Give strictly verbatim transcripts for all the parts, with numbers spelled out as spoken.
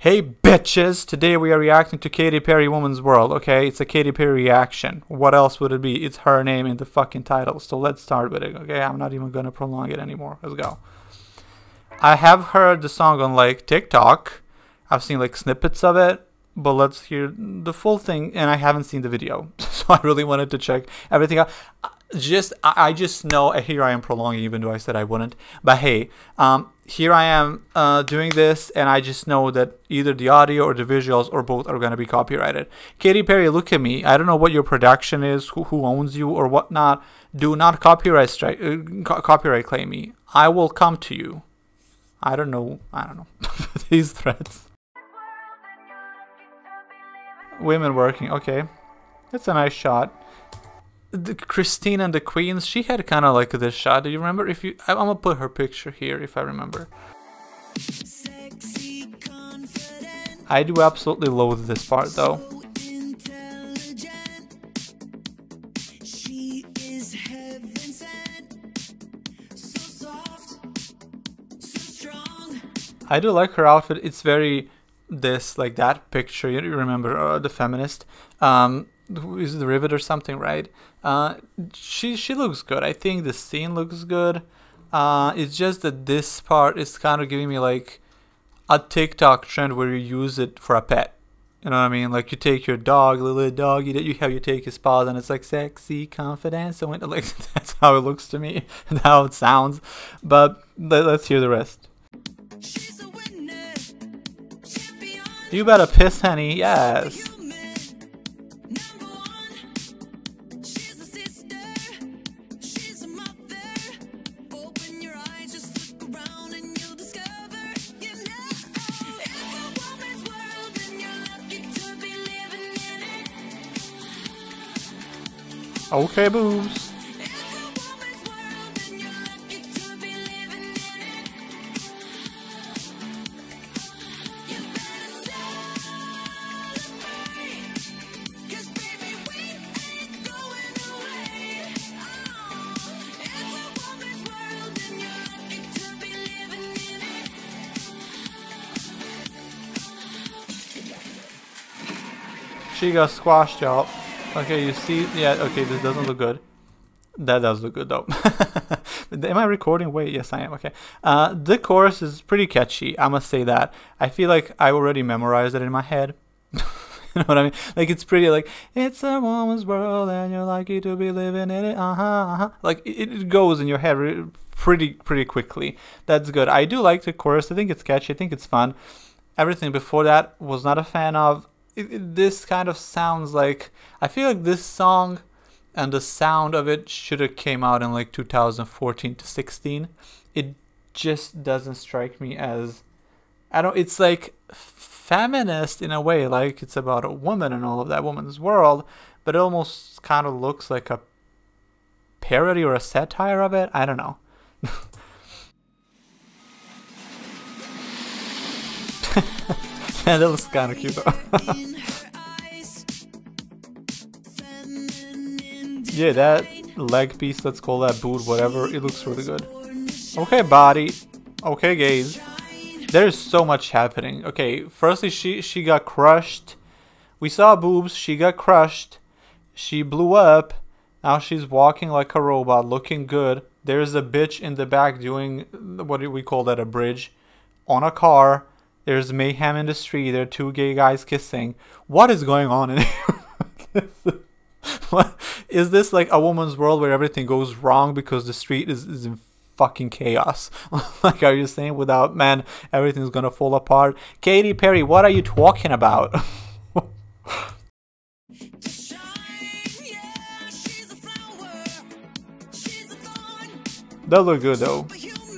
Hey bitches! Today we are reacting to Katy Perry, Woman's World. Okay, it's a Katy Perry reaction. What else would it be? It's her name in the fucking title. So let's start with it, okay? I'm not even gonna prolong it anymore. Let's go. I have heard the song on like TikTok. I've seen like snippets of it. But let's hear the full thing. And I haven't seen the video. So I really wanted to check everything out. Just, I just know, here I am prolonging even though I said I wouldn't. But hey, um, here I am uh, doing this, and I just know that either the audio or the visuals or both are going to be copyrighted. Katy Perry, look at me. I don't know what your production is, who, who owns you or whatnot. Do not copyright strike, uh, co copyright claim me. I will come to you. I don't know. I don't know. These threats. Women working. Okay. That's a nice shot. The Christine and the Queens, she had kind of like this shot. Do you remember? If you, I'm gonna put her picture here if I remember. Sexy, I do absolutely loathe this part though. So she is heaven sent, so soft, so strong. I do like her outfit. It's very this like that picture. You remember uh, the feminist? Um, Is the Rivet or something, right? Uh, she she looks good. I think the scene looks good. Uh, it's just that this part is kind of giving me like a TikTok trend where you use it for a pet. You know what I mean? Like you take your dog, little doggy that you have, you take his paws, and it's like sexy, confident. So like that's how it looks to me, and how it sounds. But let, let's hear the rest. She's a winner. Champion. You better piss, honey. Yes. Okay, boobs. She got squashed, y'all. Okay, you see, yeah, okay, this doesn't look good. That does look good, though. Am I recording? Wait, yes, I am, okay. Uh, the chorus is pretty catchy, I must say that. I feel like I already memorized it in my head. You know what I mean? Like, it's pretty, like, it's a woman's world and you're lucky to be living in it, uh-huh, uh-huh. Like, it, it goes in your head pretty, pretty quickly. That's good. I do like the chorus. I think it's catchy. I think it's fun. Everything before that was not a fan of. It, it, this kind of sounds like, I feel like this song and the sound of it should have came out in like two thousand fourteen to sixteen. It just doesn't strike me as, I don't, it's like feminist in a way, like it's about a woman and all of that, woman's world, but it almost kind of looks like a parody or a satire of it. I don't know. Yeah, that was kind of cute though. Yeah, that leg piece, let's call that boot, whatever, it looks really good. Okay, body. Okay, gaze. There is so much happening. Okay, firstly, she, she got crushed. We saw boobs, she got crushed. She blew up. Now she's walking like a robot, looking good. There's a bitch in the back doing, what do we call that, a bridge on a car. There's mayhem in the street. There are two gay guys kissing. What is going on in here? What? Is this like a woman's world where everything goes wrong because the street is, is in fucking chaos? Like, are you saying without men, everything's gonna fall apart? Katy Perry, what are you talking about? That look good though.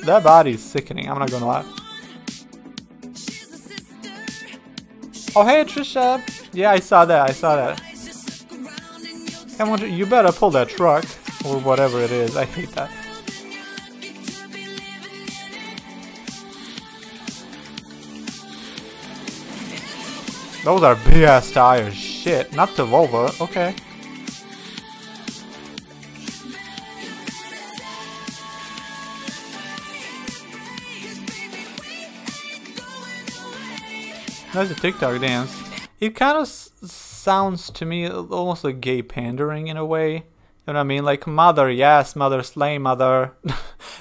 That body is sickening. I'm not gonna lie. Oh, hey, Trisha. Yeah, I saw that. I saw that. Come on, you better pull that truck or whatever it is. I hate that. Those are big ass tires. Shit, not the Volvo. Okay. That's a TikTok dance. It kind of s sounds to me almost like gay pandering in a way. You know what I mean? Like, mother, yes, mother, slay mother.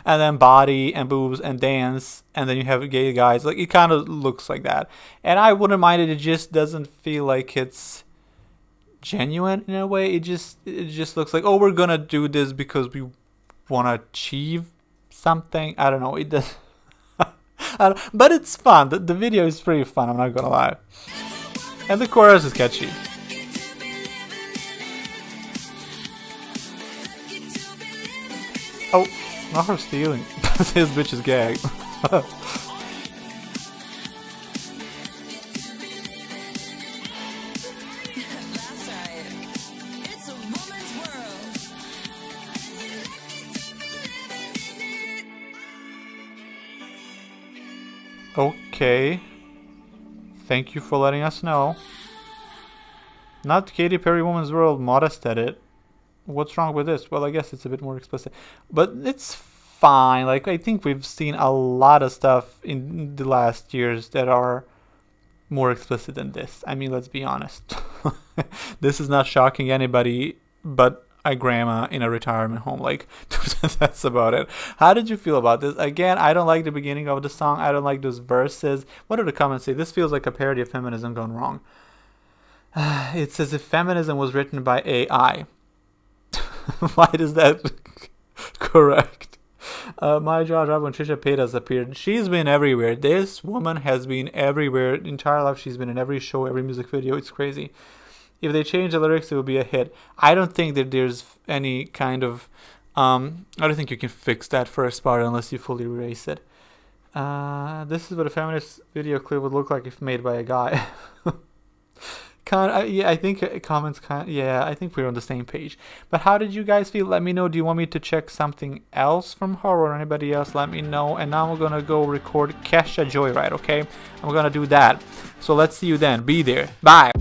And then body and boobs and dance. And then you have gay guys. Like, it kind of looks like that. And I wouldn't mind it. It just doesn't feel like it's genuine in a way. It just, it just looks like, oh, we're going to do this because we want to achieve something. I don't know. It does. But it's fun. The, the video is pretty fun, I'm not gonna lie. And the chorus is catchy. Oh, not her stealing. This bitch is gay. Okay, thank you for letting us know. Not Katy Perry, Woman's World, modest edit. What's wrong with this? Well, I guess it's a bit more explicit, but it's fine. Like, I think we've seen a lot of stuff in the last years that are more explicit than this. I mean, let's be honest. This is not shocking anybody but a grandma in a retirement home. Like, that's about it. How did you feel about this? Again, I don't like the beginning of the song. I don't like those verses. What do the comments say? This feels like a parody of feminism gone wrong. It says if feminism was written by A I. Why is that correct? Uh, my jaw dropped when Trisha Paytas appeared. She's been everywhere. This woman has been everywhere. Entire life she's been in every show, every music video. It's crazy. If they change the lyrics, it will be a hit. I don't think that there's any kind of... Um, I don't think you can fix that first part unless you fully erase it. Uh, this is what a feminist video clip would look like if made by a guy. Kind of, yeah, I think comments kind of, yeah, I think we're on the same page. But how did you guys feel? Let me know. Do you want me to check something else from her or anybody else? Let me know. And now we're gonna go record Kesha Joyride, okay? I'm gonna do that. So let's see you then. Be there. Bye!